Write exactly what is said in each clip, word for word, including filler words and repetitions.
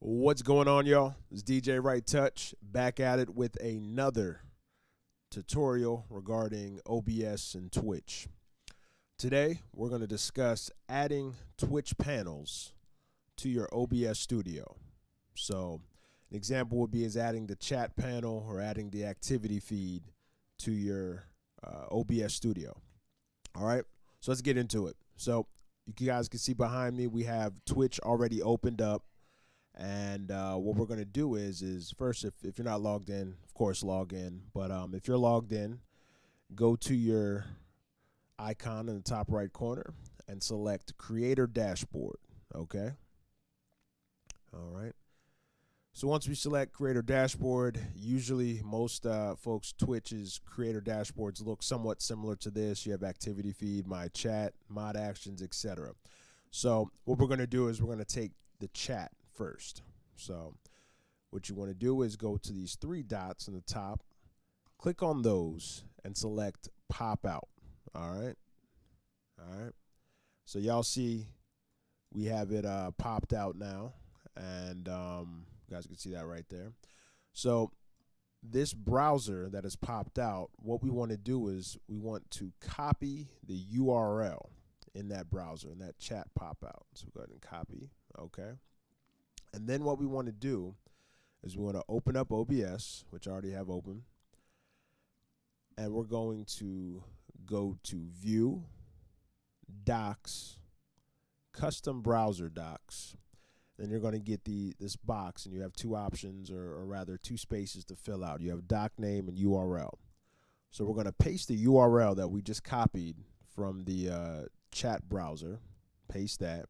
What's going on, y'all? It's D J Right Touch back at it with another tutorial regarding O B S and Twitch. Today, we're going to discuss adding Twitch panels to your O B S Studio. So, an example would be is adding the chat panel or adding the activity feed to your uh, O B S Studio. All right, so let's get into it. So, you guys can see behind me, we have Twitch already opened up. And uh, what we're going to do is, is first, if, if you're not logged in, of course, log in. But um, if you're logged in, go to your icon in the top right corner and select Creator Dashboard, okay? All right. So once we select Creator Dashboard, usually most uh, folks, Twitch's Creator Dashboards look somewhat similar to this. You have Activity Feed, My Chat, Mod Actions, et cetera. So what we're going to do is we're going to take the chat first. So what you want to do is go to these three dots in the top, click on those and select pop out. All right. All right. So y'all see we have it uh, popped out now. And um, you guys can see that right there. So this browser that has popped out, what we want to do is we want to copy the U R L in that browser, in that chat pop out. So go ahead and copy. Okay. And then what we want to do is we want to open up O B S, which I already have open. And we're going to go to View, Docs, Custom Browser Docs. Then you're going to get the this box, and you have two options, or, or rather two spaces to fill out. You have doc name and U R L. So we're going to paste the U R L that we just copied from the uh, chat browser. Paste that.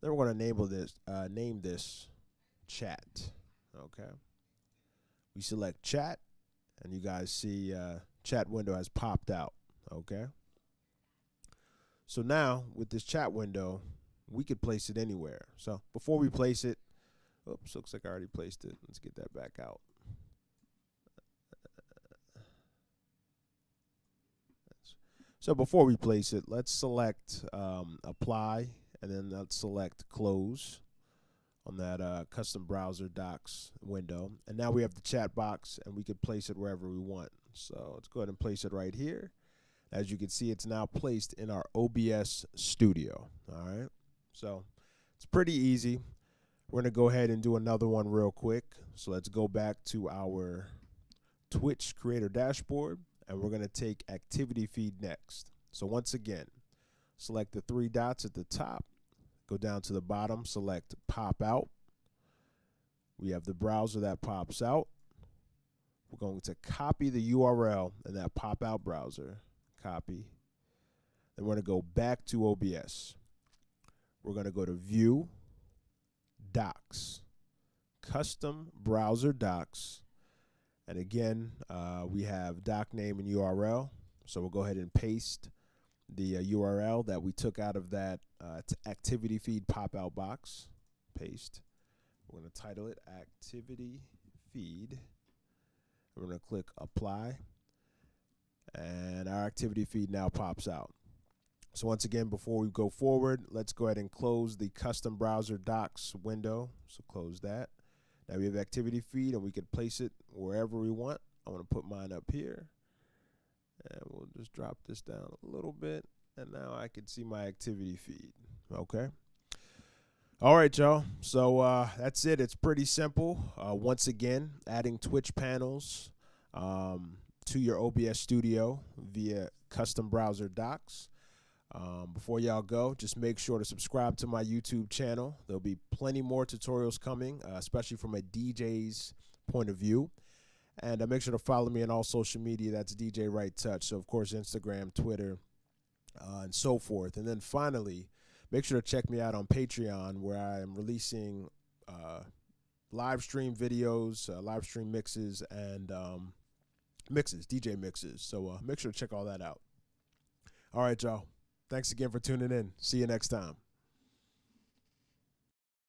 Then we're going to enable this, uh, name this chat, okay? We select chat, and you guys see uh, chat window has popped out, okay? So now, with this chat window, we could place it anywhere. So before we place it, oops, looks like I already placed it. Let's get that back out. So before we place it, let's select um, apply. And then let's select close on that uh, custom browser docs window. And now we have the chat box, and we could place it wherever we want. So let's go ahead and place it right here. As you can see, it's now placed in our O B S Studio. All right. So it's pretty easy. We're going to go ahead and do another one real quick. So let's go back to our Twitch Creator Dashboard, and we're going to take Activity Feed next. So once again, select the three dots at the top. Go down to the bottom, select pop out. We have the browser that pops out. We're going to copy the U R L in that pop out browser. Copy. Then we're going to go back to O B S. We're going to go to View, Docs, Custom Browser Docs. And again, uh, we have doc name and U R L. So we'll go ahead and paste the uh, U R L that we took out of that uh, activity feed pop-out box. Paste. We're going to title it activity feed. We're going to click apply. And our activity feed now pops out. So once again, before we go forward, let's go ahead and close the custom browser docs window. So close that. Now we have activity feed, and we can place it wherever we want. I want to put mine up here. And we'll just drop this down a little bit. And now I can see my activity feed. Okay. All right, y'all. So uh, that's it. It's pretty simple. Uh, once again, adding Twitch panels um, to your O B S Studio via custom browser docs. Um, before y'all go, just make sure to subscribe to my YouTube channel. There'll be plenty more tutorials coming, uh, especially from a D J's point of view. And uh, make sure to follow me on all social media. That's D J Right Touch. So, of course, Instagram, Twitter, uh, and so forth. And then finally, make sure to check me out on Patreon, where I am releasing uh, live stream videos, uh, live stream mixes, and um, mixes, D J mixes. So uh, make sure to check all that out. All right, y'all. Thanks again for tuning in. See you next time.